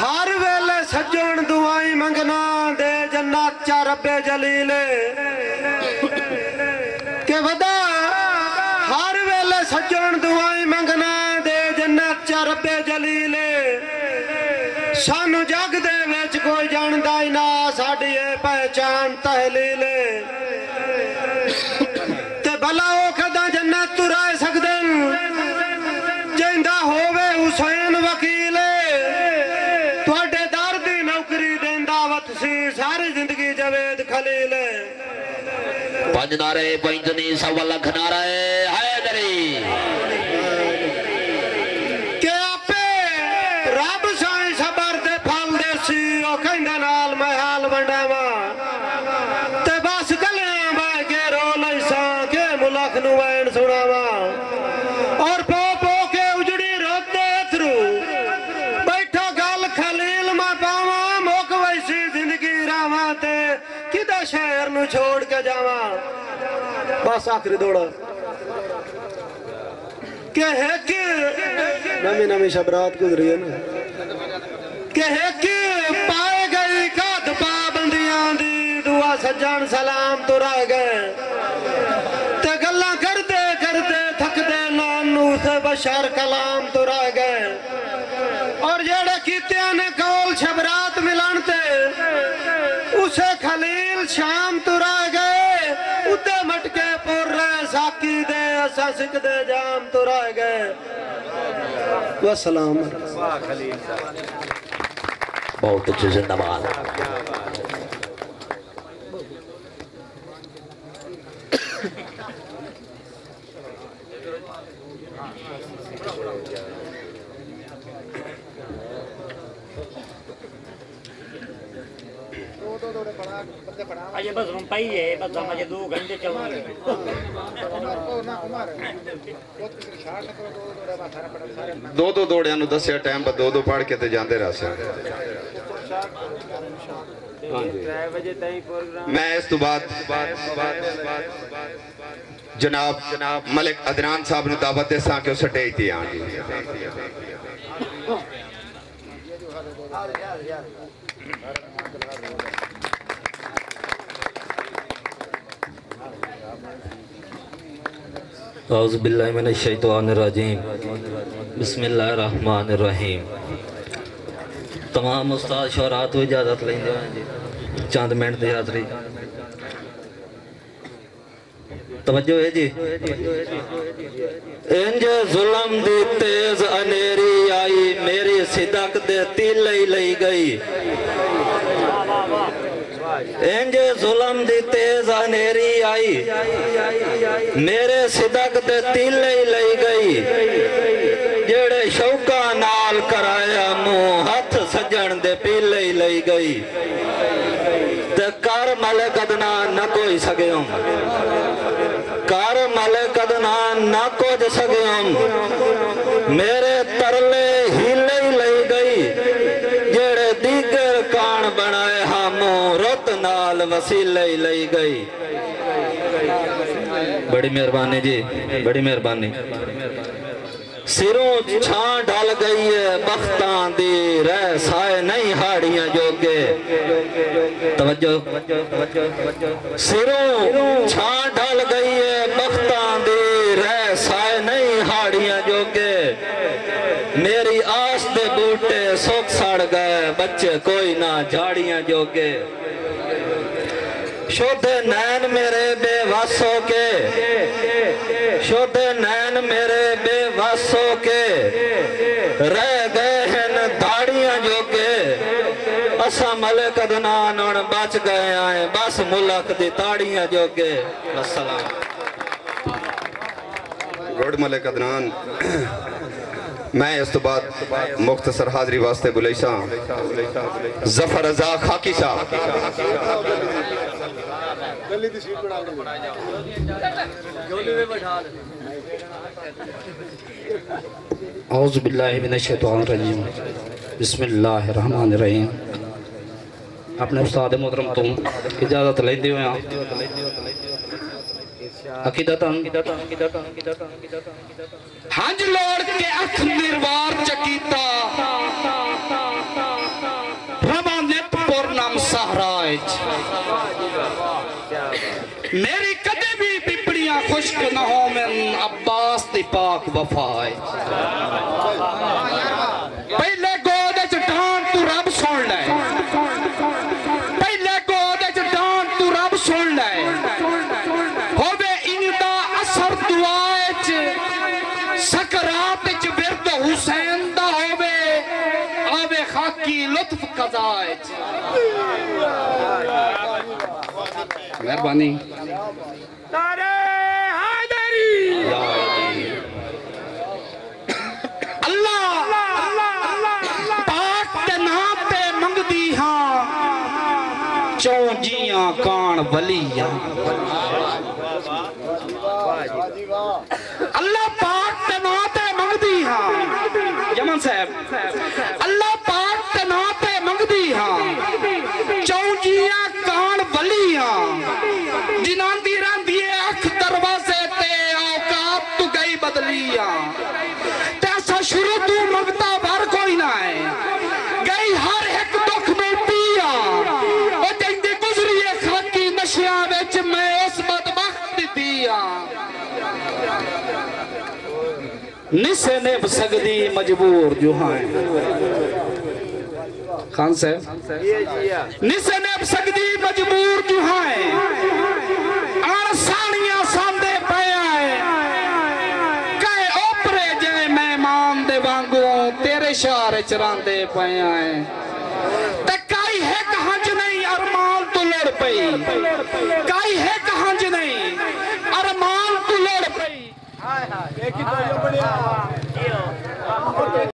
हर वेले सजन दुआई मंगना दे जन्नत चा रब्बे जलीले के वदा। हर वेले सजन दुआई मंगना दे जन्नत चा रब्बे जलीले। सानू जग दे विच कोई जानदा ही ना, साडी ए पहचान तहलीले। ते भला ओ कदा जन्नत तु रह सकदन, जिंदा होवे हुसैन वकीले। पंज नारे पंजनी सवा लख नारा के आपे रब साई सबर दे फल देसी। ओ कहंदा नाल मैं हाल वंडावा ते बस गलियां बह के रो लैसा के मुलख नु वैन सुणावा। और पो पो के उजड़ी रोते थरू बैठा गल खलील मैं पावा। मोक वैसी जिंदगी रावा ते किदा शहर नु छोड़ के जावा। बस आखिरी दौड़ा के है कि नमी नमी शबरात गुजरी है ना के है कि पाए गई काद पाबंदियां दी। दुआ सजन सलाम तो रह गए ते गल्ला करते करते थकदे नानू से बशर कलाम तो रह गए। और जेड़े कीतियां ने कौल शबरात मिलन ते उसे खलील शाम तो रह गए। उते मटके पुर साकी दे असा सिकदे जाम तो रह गए। वसलाम बहुत अच्छे जिंदाबाद। अजय बस हम पाई है बस हम अजय 2 घंटे चलाएंगे। दो दौड़े नु दस्या टाइम पर दो पढ़ के ते जांदे रहसे। मैं इस तो बाद जनाब मलिक अदनान साहब नु दावत दे सा के स्टेज ते आण। औज़ु बिल्लाहि मिनश शैतानिर रजीम, बिस्मिल्लाहिर रहमानिर रहीम। तमाम उस्ताद शोरा तो इजाज़त लेंदे हैं चंद मिनट दी हाज़री। तवज्जो है जी। इंज जुल्म दी तेज अनेरी आई, मेरी सिदक दे तिल लई गई। इंज जुल्म दी तेज अनेरी आई, मेरे सिदक ते तिल लई गई। जेड़े शौका नाल कराया मुंह हथ सजन दे पील लई गई। ते कर मलिक अदनान ना कोई सके हम, कर मलिक अदनान ना कोज सके हम। मेरे तरले हिले लई गई, जेड़े दीगर कान बनाए हम रत नाल वसीले लई गई। बड़ी मेहरबानी जी, बड़ी मेहरबानी। सिरों छां डाल गई है बख्तां दी, रह साए नहीं हाड़ियां जोगे। तवज्जो। सिरों छां डाल गई है बख्तां दी, रह साए नहीं हाड़ियां जोगे। मेरी आस दे बूटे सुख सड़ गए, बच्चे कोई ना झाड़ियां जोगे। शोधे नैन मेरे बेवस हो के, शोधे नैन मेरे बेवस हो के, रह गए हैं धाड़ियां जोगे। असा मलिक अदनान हुण बच गए आए, बस मुलक दी ताड़ियां जोगे। अस्सलाम। गुड मलिक अदनान। मैं इस तो बाद मुख्तसर हाजरी वास्ते बुलैसा जफर रजा खाकी साहब। औज़ु बिल्लाहि मिनश शैतानिर रजीम, बिस्मिल्लाहिर रहमानिर रहीम। अपने उस्ताद मोहतरम तो इजाजत लेंदे हो हंज लोड़ के अख निर्वार चकीता। मेरी कदे भी पिपड़ियां खुश्क न हो मैं अब्बास दी पाक वफाए। पहले गोद च डांड तू रब सुन ले, पहले गोद च डांड तू रब सुन ले, होवे इंदा असर दुआए च सकरात च बिरद हुसैन दा होवे आवे खाकी लुत्फ कजाए मेहरबानी। अल्लाह पाक दे नाम ते मंगदी हां चौ जिया कान वलिया। अल्लाह पाक दे नाम ते मंगदी हां यमन साहब, अल्लाह पाक दे नाम ते मंगदी हां चौ जिया कान वलिया। जिनान दी रांदी अख दरवाजे ते औकात तू गई बदलिया। तैसा शुरू तू मंगता भर कोई ना है गई हर एक दुख में पिया। ओ जंदी गुजरी है खाकी नशियां विच मैं उस बदबख्त दिया। निसे ने सकदी मजबूर जुहान खान साहब, निसे ने सकदी मजबूर जुहान इशारे चरांदे पाया है ते काई है कहां ज नहीं अरमान तो लड़ पई, काई है कहां ज नहीं अरमान तो लड़ पई। हाय हाय एक ही तो बढ़िया।